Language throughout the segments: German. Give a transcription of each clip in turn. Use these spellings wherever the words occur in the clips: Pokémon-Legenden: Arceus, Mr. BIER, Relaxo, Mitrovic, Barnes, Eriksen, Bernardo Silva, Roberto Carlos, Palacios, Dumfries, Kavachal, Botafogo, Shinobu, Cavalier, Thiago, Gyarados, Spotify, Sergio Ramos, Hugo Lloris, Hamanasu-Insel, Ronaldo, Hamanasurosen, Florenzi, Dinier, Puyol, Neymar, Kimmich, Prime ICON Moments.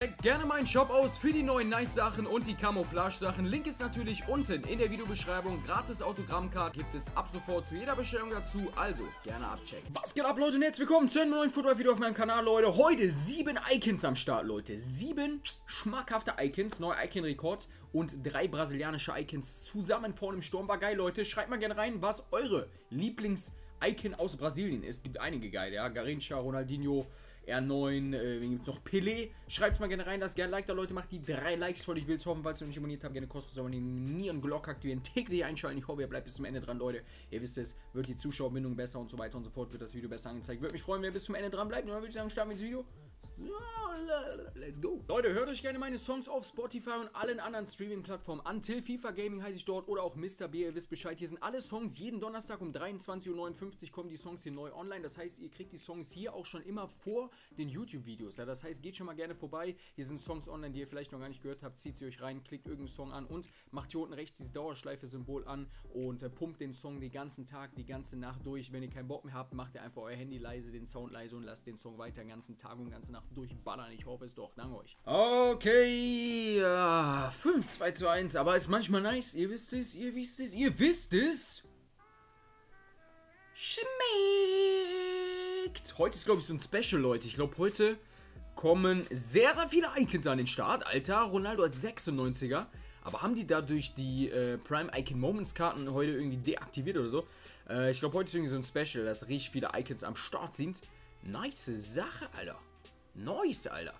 Checkt gerne meinen Shop aus für die neuen Nice-Sachen und die Camouflage-Sachen. Link ist natürlich unten in der Videobeschreibung. Gratis Autogrammkarte gibt es ab sofort zu jeder Bestellung dazu, also gerne abchecken. Was geht ab, Leute, und herzlich willkommen zu einem neuen Football-Video auf meinem Kanal, Leute. Heute 7 Icons am Start, Leute. 7 schmackhafte Icons, neue Icon-Rekords und 3 brasilianische Icons zusammen vorne im Sturm. War geil, Leute. Schreibt mal gerne rein, was eure Lieblings-Icon aus Brasilien ist. Gibt einige geile, ja. Garrincha, Ronaldinho, R9, wen gibt es noch? Pelé. Schreibt's mal gerne rein, lasst gerne ein Like da, Leute. Macht die 3 Likes voll. Ich will's hoffen, falls ihr noch nicht abonniert habt, gerne kostenlos abonnieren, Glocke aktivieren, täglich einschalten. Ich hoffe, ihr bleibt bis zum Ende dran, Leute. Ihr wisst es, wird die Zuschauerbindung besser und so weiter und so fort, wird das Video besser angezeigt. Würde mich freuen, wenn ihr bis zum Ende dran bleibt. Und dann würde ich sagen, starten wir ins Video. Let's go. Leute, hört euch gerne meine Songs auf Spotify und allen anderen Streaming-Plattformen an. Till FIFA Gaming heiße ich dort oder auch Mr. B. Ihr wisst Bescheid, hier sind alle Songs. Jeden Donnerstag um 23:59 Uhr kommen die Songs hier neu online. Das heißt, ihr kriegt die Songs hier auch schon immer vor den YouTube-Videos. Ja, das heißt, geht schon mal gerne vorbei. Hier sind Songs online, die ihr vielleicht noch gar nicht gehört habt. Zieht sie euch rein, klickt irgendeinen Song an und macht hier unten rechts dieses Dauerschleife-Symbol an und pumpt den Song den ganzen Tag, die ganze Nacht durch. Wenn ihr keinen Bock mehr habt, macht ihr einfach euer Handy leise, den Sound leise und lasst den Song weiter den ganzen Tag und den ganzen Nacht durchballern. Ich hoffe es doch. Danke euch. Okay. 5-2-2-1. Aber ist manchmal nice. Ihr wisst es. Ihr wisst es. Ihr wisst es. Schmeckt. Heute ist, glaube ich, so ein Special, Leute. Ich glaube, heute kommen sehr, sehr viele Icons an den Start. Alter, Ronaldo als 96er. Aber haben die dadurch die Prime ICON Moments Karten heute irgendwie deaktiviert oder so? Ich glaube, heute ist irgendwie so ein Special, dass richtig viele Icons am Start sind. Nice Sache, Alter. Nice, Alter.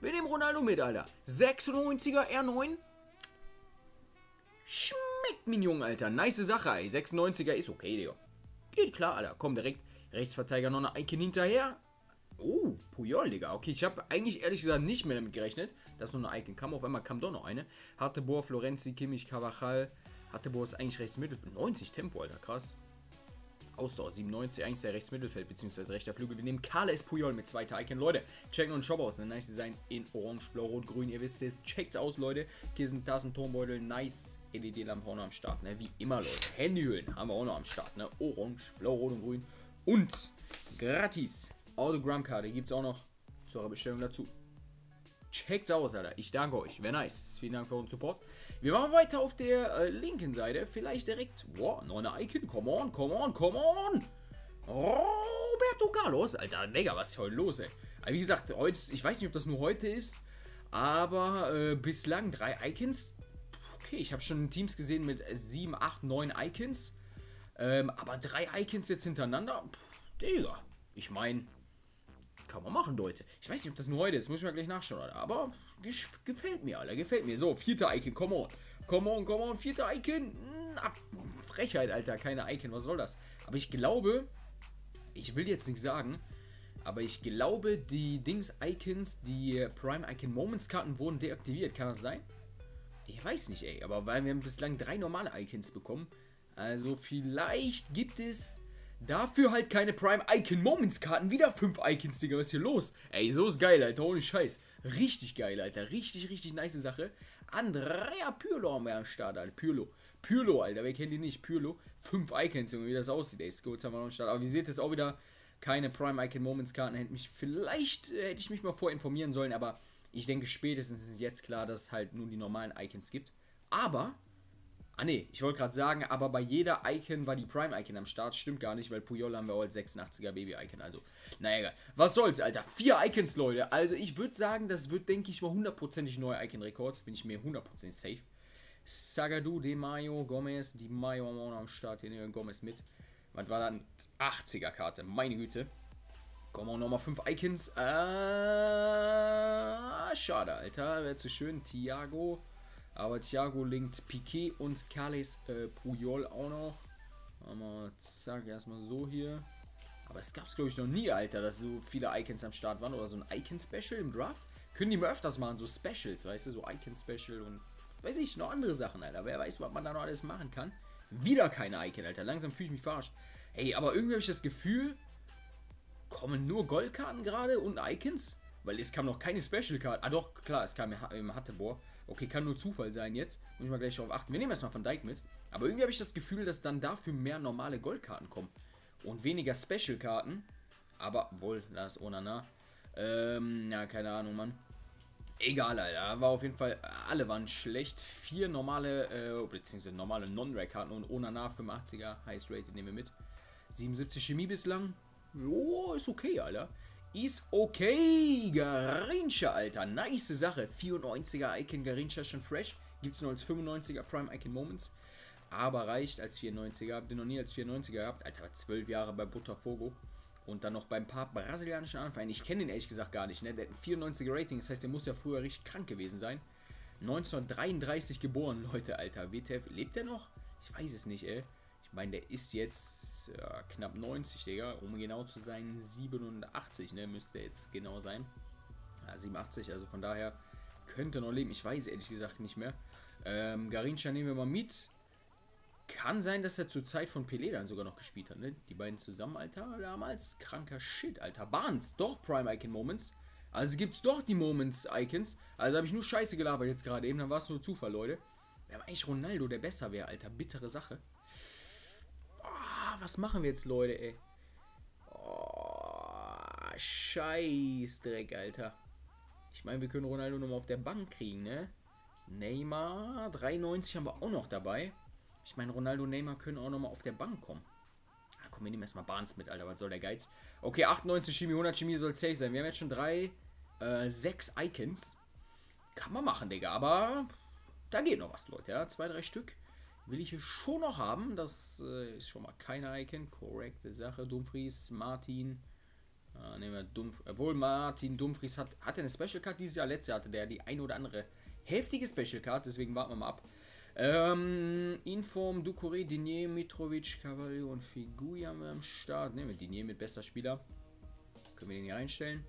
Wir nehmen Ronaldo mit, Alter. 96er R9. Schmeckt, mein Junge, Alter. Nice Sache, ey. 96er ist okay, Digga. Geht klar, Alter. Komm, direkt Rechtsverteidiger noch eine Icon hinterher. Oh, Puyol, Digga. Okay, ich habe eigentlich ehrlich gesagt nicht mehr damit gerechnet, dass noch eine Icon kam. Auf einmal kam doch noch eine. Hateboer, Florenzi, Kimmich, Kavachal. Hateboer ist eigentlich Rechtsmittelfeld. 90 Tempo, Alter. Krass. Ausdauer 97, eigentlich der Rechtsmittelfeld bzw. rechter Flügel. Wir nehmen Carles Puyol mit 2. Icon. Leute, checken uns Shop aus. Ne? Nice Designs in Orange, Blau, Rot, Grün. Ihr wisst es. Checkt's aus, Leute. Hier sind Tassen, Turmbeutel, nice LED-Lampen auch noch am Start. Ne? Wie immer, Leute. Handyhüllen haben wir auch noch am Start. Ne? Orange, Blau, Rot und Grün. Und gratis Autogrammkarte gibt's auch noch zur Bestellung dazu. Checkt's aus, Alter. Ich danke euch. Wäre nice. Vielen Dank für euren Support. Wir machen weiter auf der linken Seite. Vielleicht direkt... Boah, noch eine Icon. Come on, come on, come on. Roberto Carlos. Alter, Digga, was ist heute los, ey? Aber wie gesagt, heute, ich weiß nicht, ob das nur heute ist, aber bislang 3 Icons. Okay, ich habe schon Teams gesehen mit 7, 8, 9 Icons. Aber 3 Icons jetzt hintereinander? Digga, ich meine... Kann man machen, Leute. Ich weiß nicht, ob das nur heute ist. Muss ich mal gleich nachschauen, Alter. Aber gefällt mir, Alter. Gefällt mir. So, 4. Icon. Come on. Come on, come on. 4. Icon. Na, Frechheit, Alter. Keine Icon. Was soll das? Aber ich glaube, ich will jetzt nichts sagen, aber ich glaube, die Dings-Icons, die Prime Icon Moments-Karten wurden deaktiviert. Kann das sein? Ich weiß nicht, ey. Aber weil wir haben bislang 3 normale Icons bekommen. Also vielleicht gibt es... Dafür halt keine Prime Icon Moments Karten. Wieder 5 Icons, Digga. Was ist hier los? Ey, so ist geil, Alter. Ohne Scheiß. Richtig geil, Alter. Richtig, richtig nice Sache. Andrea Pirlo haben wir am Start, Alter. Pirlo, Alter. Wer kennt die nicht? Pirlo. 5 Icons, Junge. Wie das aussieht, ey. Skulls haben wir noch am Start. Aber wie seht ihr, auch wieder keine Prime Icon Moments Karten. Vielleicht hätte ich mich mal vorinformieren sollen. Aber ich denke, spätestens ist jetzt klar, dass es halt nur die normalen Icons gibt. Aber... Ah ne, ich wollte gerade sagen, aber bei jeder Icon war die Prime-Icon am Start. Stimmt gar nicht, weil Puyol haben wir auch als 86er Baby-Icon. Also, naja, egal. Was soll's, Alter. 4 Icons, Leute. Also, ich würde sagen, das wird, denke ich mal, hundertprozentig neue Icon-Rekords. Bin ich mir hundertprozentig safe. Sagadu, DeMayo, Gomez. DeMayo haben wir auch noch am Start. Hier nehmen wir Gomez mit. Was war dann? 80er-Karte. Meine Güte. Kommen auch nochmal 5 Icons. Schade, Alter. Wäre zu schön. Thiago. Aber Thiago linkt Piqué und Carles Puyol auch noch. Aber zack, erstmal so hier. Aber es gab es, glaube ich, noch nie, Alter, dass so viele Icons am Start waren. Oder so ein Icon-Special im Draft. Können die mal öfters machen, so Specials, weißt du? So Icon-Special und, weiß ich, noch andere Sachen, Alter. Wer weiß, was man da noch alles machen kann. Wieder keine Icon, Alter. Langsam fühle ich mich verarscht. Ey, aber irgendwie habe ich das Gefühl, kommen nur Goldkarten gerade und Icons? Weil es kam noch keine Special-Karte. Ah doch, klar, es kam im Hateboer. Okay, kann nur Zufall sein jetzt. Muss ich mal gleich darauf achten. Wir nehmen erstmal Van Dyke mit. Aber irgendwie habe ich das Gefühl, dass dann dafür mehr normale Goldkarten kommen. Und weniger Special-Karten. Aber, wohl, da ist Onana. Ja, keine Ahnung, Mann. Egal, Alter. War auf jeden Fall, alle waren schlecht. 4 normale, beziehungsweise normale Non-Rare-Karten und Onana 85er, Highest Rated, nehmen wir mit. 77 Chemie bislang. Jo, ist okay, Alter. Ist okay. Garrincha, Alter. Nice Sache. 94er Icon Garrincha, schon fresh. Gibt es nur als 95er Prime Icon Moments. Aber reicht als 94er. Habt ihr noch nie als 94er gehabt? Alter, 12 Jahre bei Botafogo. Und dann noch bei ein paar brasilianischen Anvereinen. Ich kenne den ehrlich gesagt gar nicht. Ne? Der hat ein 94er Rating. Das heißt, der muss ja früher richtig krank gewesen sein. 1933 geboren, Leute, Alter. WTF. Lebt der noch? Ich weiß es nicht, ey. Ich meine, der ist jetzt knapp 90, Digga. Um genau zu sein, 87, ne? Müsste der jetzt genau sein. Ja, 87, also von daher könnte noch leben. Ich weiß ehrlich gesagt nicht mehr. Garrincha nehmen wir mal mit. Kann sein, dass er zur Zeit von Pelé dann sogar noch gespielt hat, ne? Die beiden zusammen, Alter, damals. Kranker Shit, Alter. Barnes, doch Prime Icon Moments. Also gibt's doch die Moments Icons. Also habe ich nur Scheiße gelabert jetzt gerade eben. Dann war es nur Zufall, Leute. Wer war eigentlich Ronaldo, der besser wäre, Alter. Bittere Sache. Oh, was machen wir jetzt, Leute, ey? Oh, Scheißdreck, Alter. Ich meine, wir können Ronaldo nochmal auf der Bank kriegen, ne? Neymar, 93 haben wir auch noch dabei. Ich meine, Ronaldo und Neymar können auch nochmal auf der Bank kommen. Ah, komm, wir nehmen erstmal Barnes mit, Alter. Was soll der Geiz? Okay, 98 Chemie, 100 Chemie soll safe sein. Wir haben jetzt schon 6 Icons. Kann man machen, Digga. Aber da geht noch was, Leute. Ja, 2, 3 Stück will ich hier schon noch haben. Das ist schon mal keine Icon. Korrekte Sache. Dumfries, Martin. Nehmen wir Dumfries. Obwohl, Martin Dumfries hat eine Special Card. Dieses Jahr, letztes Jahr hatte der die ein oder andere heftige Special Card. Deswegen warten wir mal ab. Inform, Ducoré, Dinier, Mitrovic, Cavalier und Figuri haben wir am Start. Nehmen wir Dinier mit bester Spieler. Können wir den hier reinstellen.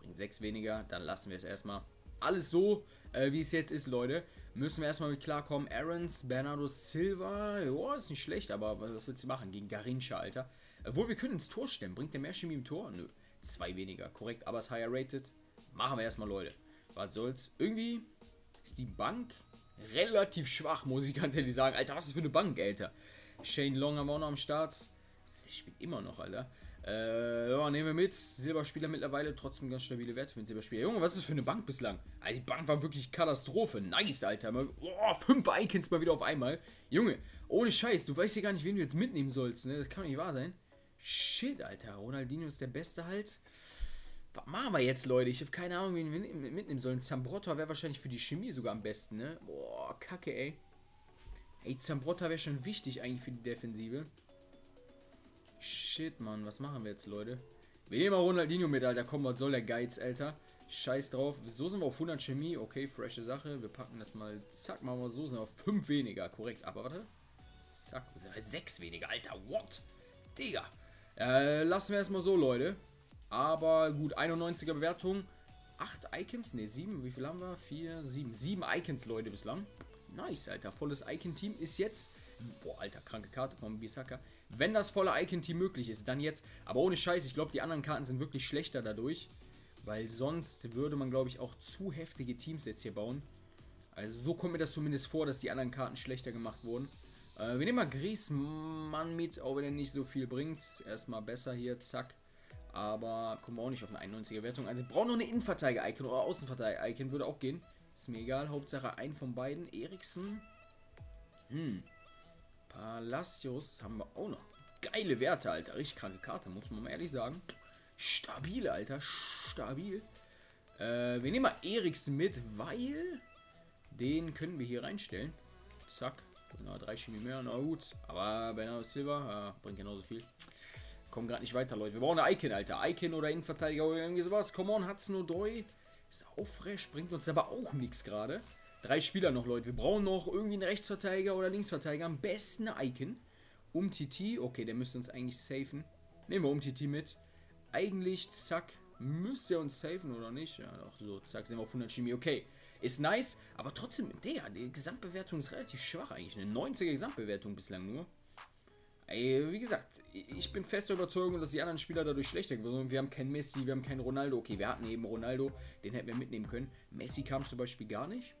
Bringt 6 weniger. Dann lassen wir es erstmal. Alles so, wie es jetzt ist, Leute. Müssen wir erstmal mit klarkommen. Aarons, Bernardo Silva. Joa, ist nicht schlecht, aber was willst du machen gegen Garrincha, Alter? Obwohl, wir können ins Tor stellen. Bringt der mehr Chemie im Tor? Nö. 2 weniger. Korrekt, aber ist higher rated. Machen wir erstmal, Leute. Was soll's? Irgendwie ist die Bank relativ schwach, muss ich ganz ehrlich sagen. Alter, was ist das für eine Bank, Alter? Shane Long haben wir auch noch am Start. Der spielt immer noch, Alter. Ja, nehmen wir mit. Silberspieler mittlerweile. Trotzdem ganz stabile Werte für den Silberspieler. Junge, was ist das für eine Bank bislang? Alter, die Bank war wirklich Katastrophe. Nice, Alter. Oh, 5 Icons mal wieder auf einmal. Junge, ohne Scheiß. Du weißt ja gar nicht, wen du jetzt mitnehmen sollst, ne? Das kann doch nicht wahr sein. Shit, Alter. Ronaldinho ist der Beste halt. Was machen wir jetzt, Leute? Ich habe keine Ahnung, wen wir mitnehmen sollen. Zambrotta wäre wahrscheinlich für die Chemie sogar am besten, ne? Boah, kacke, ey. Ey, Zambrotta wäre schon wichtig eigentlich für die Defensive. Shit, Mann. Was machen wir jetzt, Leute? Wir nehmen mal Ronaldinho mit, Alter. Komm, was soll der Geiz, Alter? Scheiß drauf. So sind wir auf 100 Chemie. Okay, frische Sache. Wir packen das mal. Zack, machen wir so. Sind wir auf 5 weniger. Korrekt. Aber warte. Zack. Sind wir 6 weniger, Alter. What? Digga. Lassen wir erstmal so, Leute. Aber gut, 91er Bewertung. 8 Icons? Ne, 7. Wie viel haben wir? 4, 7. 7 Icons, Leute, bislang. Nice, Alter. Volles Icon-Team ist jetzt... Boah, Alter, kranke Karte von Bisaka. Wenn das volle Icon-Team möglich ist, dann jetzt. Aber ohne Scheiß, ich glaube, die anderen Karten sind wirklich schlechter dadurch. Weil sonst würde man, glaube ich, auch zu heftige Teams jetzt hier bauen. Also so kommt mir das zumindest vor, dass die anderen Karten schlechter gemacht wurden. Wir nehmen mal Griezmann mit, auch wenn er nicht so viel bringt. Erstmal besser hier, zack. Aber kommen wir auch nicht auf eine 91er Wertung. Also brauchen noch eine Innenverteidiger-Icon oder Außenverteidiger-Icon. Würde auch gehen. Ist mir egal. Hauptsache einen von beiden. Eriksen. Palacios haben wir auch noch. Geile Werte, Alter. Richtig kranke Karte, muss man mal ehrlich sagen. Stabil, Alter. Stabil. Wir nehmen mal Eriksen mit, weil den können wir hier reinstellen. Zack. Na, 3 Chemie mehr. Na gut. Aber Bernardo Silva bringt genauso viel. Kommen gerade nicht weiter, Leute. Wir brauchen eine Icon, Alter. Icon oder Innenverteidiger oder irgendwie sowas. Come on, hat's nur Doi. Ist auch fresh, bringt uns aber auch nichts gerade. 3 Spieler noch, Leute. Wir brauchen noch irgendwie einen Rechtsverteidiger oder Linksverteidiger. Am besten eine Icon. Umtiti. Okay, der müsste uns eigentlich safen. Nehmen wir Umtiti mit. Eigentlich, zack, müsste er uns safen, oder nicht? Ja, doch, so, zack, sind wir auf 100 Chemie. Okay, ist nice, aber trotzdem, Digga, die Gesamtbewertung ist relativ schwach eigentlich. Eine 90er Gesamtbewertung bislang nur. Ey, wie gesagt, ich bin fester Überzeugung, dass die anderen Spieler dadurch schlechter geworden sind. Wir haben keinen Messi, wir haben keinen Ronaldo. Okay, wir hatten eben Ronaldo, den hätten wir mitnehmen können. Messi kam zum Beispiel gar nicht.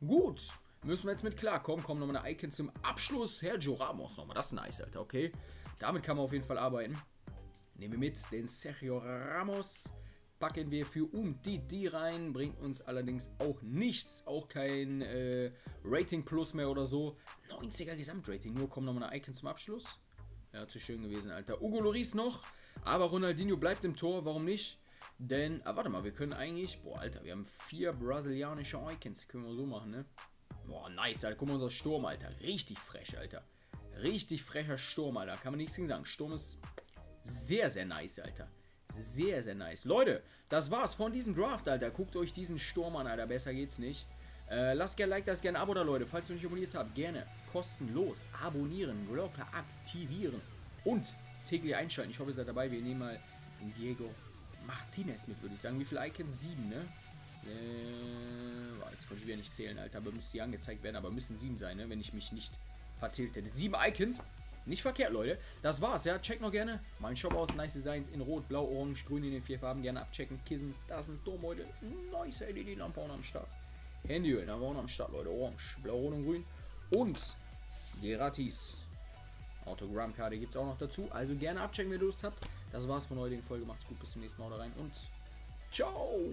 Gut, müssen wir jetzt mit klarkommen. Kommen nochmal eine Icon zum Abschluss. Sergio Ramos nochmal, das ist nice, Alter, okay. Damit kann man auf jeden Fall arbeiten. Nehmen wir mit den Sergio Ramos. packen wir für die rein, bringt uns allerdings auch nichts, auch kein Rating Plus mehr oder so. 90er Gesamtrating, nur kommen nochmal eine Icon zum Abschluss. Ja, zu schön gewesen, Alter. Hugo Lloris noch, aber Ronaldinho bleibt im Tor, warum nicht? Denn, warte mal, wir können eigentlich, boah, Alter, wir haben 4 brasilianische Icons, können wir so machen, ne? Boah, nice, Alter, guck mal, unser Sturm, Alter, richtig frech, Alter. Richtig frecher Sturm, Alter, kann man nichts gegen sagen. Sturm ist sehr, sehr nice, Alter. Sehr, sehr nice. Leute, das war's von diesem Draft, Alter. Guckt euch diesen Sturm an, Alter, besser geht's nicht. Lasst gerne Like, lasst gerne ein Abo da, Leute. Falls ihr nicht abonniert habt, gerne kostenlos abonnieren, Glocke aktivieren und täglich einschalten. Ich hoffe, ihr seid dabei. Wir nehmen mal Diego Martinez mit, würde ich sagen. Wie viele Icons? 7, ne? Jetzt konnte ich wieder nicht zählen, Alter. Aber müsste die angezeigt werden, aber müssen 7 sein, ne? Wenn ich mich nicht verzählt hätte. 7 Icons. Nicht verkehrt, Leute. Das war's, ja. Checkt noch gerne meinen Shop aus. Nice Designs in Rot, Blau, Orange, Grün in den 4 Farben. Gerne abchecken. Kissen, da sind dumm, Leute. Nice LED-Lampe am Start. Handyöl haben wir auch noch am Start, Leute. Orange, Blau, Rot und Grün. Und gratis Autogrammkarte gibt es auch noch dazu. Also gerne abchecken, wenn ihr Lust habt. Das war's von der heutigen Folge. Macht's gut, bis zum nächsten Mal da rein und ciao!